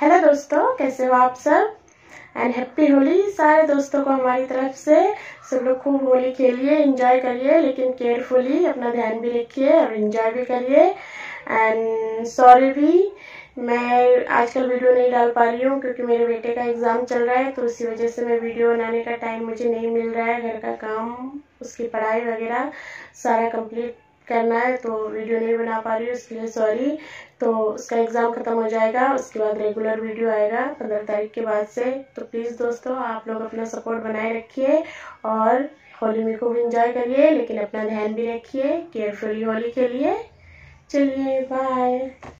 Hello दोस्तों, कैसे हो आप सब? एंड हैप्पी होली सारे दोस्तों को हमारी तरफ से। सब लोग खूब होली खेलिए, एंजॉय करिए, लेकिन केयरफुली अपना ध्यान भी रखिए और एंजॉय भी करिए। एंड सॉरी भी, मैं आजकल वीडियो नहीं डाल पा रही हूँ क्योंकि मेरे बेटे का एग्ज़ाम चल रहा है, तो उसी वजह से मैं वीडियो बनाने का टाइम मुझे नहीं मिल रहा है। घर का काम, उसकी पढ़ाई वगैरह सारा कंप्लीट करना है, तो वीडियो नहीं बना पा रही हूँ, उसके लिए सॉरी। तो उसका एग्ज़ाम ख़त्म हो जाएगा, उसके बाद रेगुलर वीडियो आएगा 15 तारीख के बाद से। तो प्लीज़ दोस्तों, आप लोग अपना सपोर्ट बनाए रखिए और होली में खूब इंजॉय करिए, लेकिन अपना ध्यान भी रखिए, केयरफुली होली के लिए। चलिए, बाय।